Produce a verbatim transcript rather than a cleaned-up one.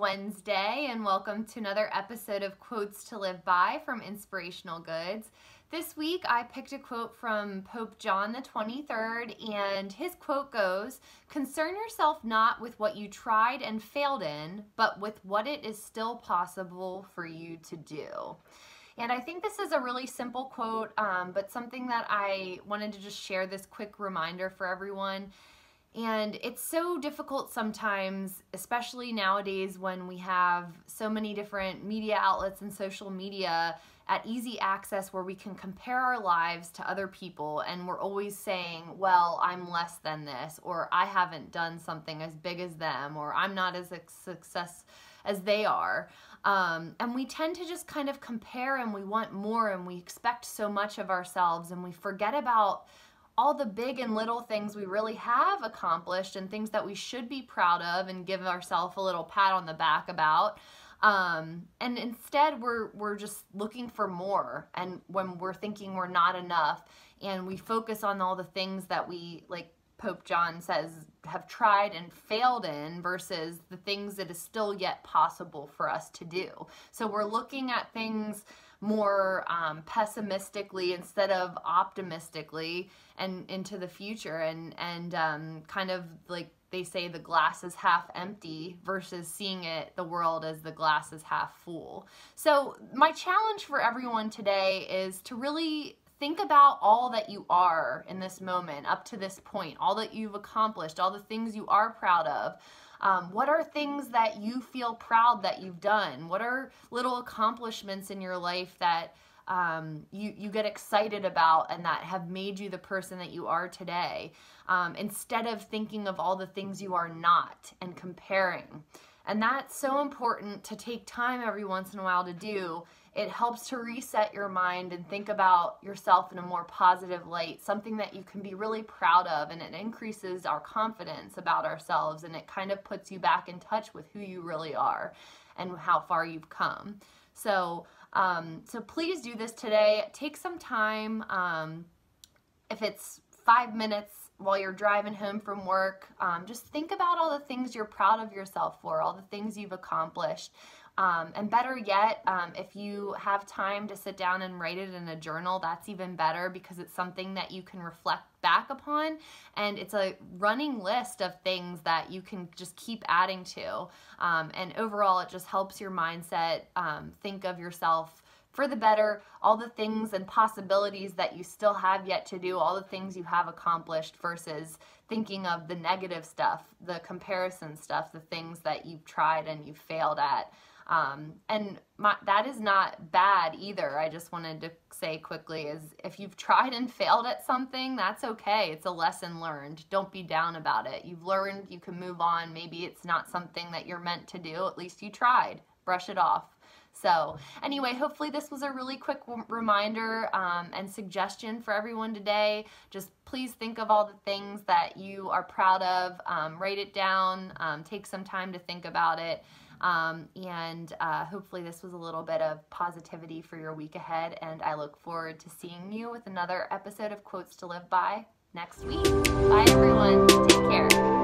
Wednesday and welcome to another episode of Quotes to Live By from Inspirational Goods. This week I picked a quote from Pope John the twenty-third, and his quote goes, "Concern yourself not with what you tried and failed in, but with what it is still possible for you to do." And I think this is a really simple quote, um, but something that I wanted to just share this quick reminder for everyone. And it's so difficult sometimes, especially nowadays when we have so many different media outlets and social media at easy access where we can compare our lives to other people, and we're always saying, well, I'm less than this, or I haven't done something as big as them, or I'm not as a success as they are. Um, and we tend to just kind of compare, and we want more, and we expect so much of ourselves, and we forget about all the big and little things we really have accomplished and things that we should be proud of and give ourselves a little pat on the back about. Um, and instead we're, we're just looking for more. And when we're thinking we're not enough, and we focus on all the things that we, like Pope John says, have tried and failed in versus the things that is still yet possible for us to do. So we're looking at things more um, pessimistically instead of optimistically and into the future, and and um, kind of like they say, the glass is half empty versus seeing it, the world, as the glass is half full. So my challenge for everyone today is to really think about all that you are in this moment up to this point, all that you've accomplished, all the things you are proud of. Um, what are things that you feel proud that you've done? What are little accomplishments in your life that um, you, you get excited about and that have made you the person that you are today? Um, instead of thinking of all the things you are not and comparing. And that's so important to take time every once in a while to do. It helps to reset your mind and think about yourself in a more positive light, something that you can be really proud of, and it increases our confidence about ourselves, and it kind of puts you back in touch with who you really are and how far you've come. So, um, so please do this today. Take some time, um, if it's five minutes while you're driving home from work, um, just think about all the things you're proud of yourself for, all the things you've accomplished. Um, and better yet, um, if you have time to sit down and write it in a journal, that's even better, because it's something that you can reflect back upon, and it's a running list of things that you can just keep adding to. Um, and overall, it just helps your mindset um, think of yourself for the better, all the things and possibilities that you still have yet to do, all the things you have accomplished, versus thinking of the negative stuff, the comparison stuff, the things that you've tried and you've failed at. Um, and my, that is not bad either. I just wanted to say quickly is if you've tried and failed at something, that's okay. It's a lesson learned. Don't be down about it. You've learned, you can move on. Maybe it's not something that you're meant to do. At least you tried. Brush it off. So anyway, hopefully this was a really quick reminder um, and suggestion for everyone today. Just please think of all the things that you are proud of. Um, write it down. Um, take some time to think about it. Um, and uh, hopefully this was a little bit of positivity for your week ahead. And I look forward to seeing you with another episode of Quotes to Live By next week. Bye, everyone. Take care.